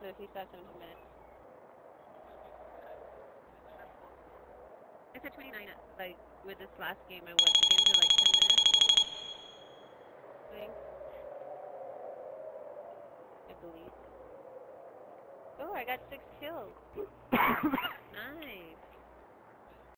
to the C-Specimen in a minute. I said 29, like, with this last game, I watched the game for like 10 minutes. I believe. Oh, I got 6 kills. Nice.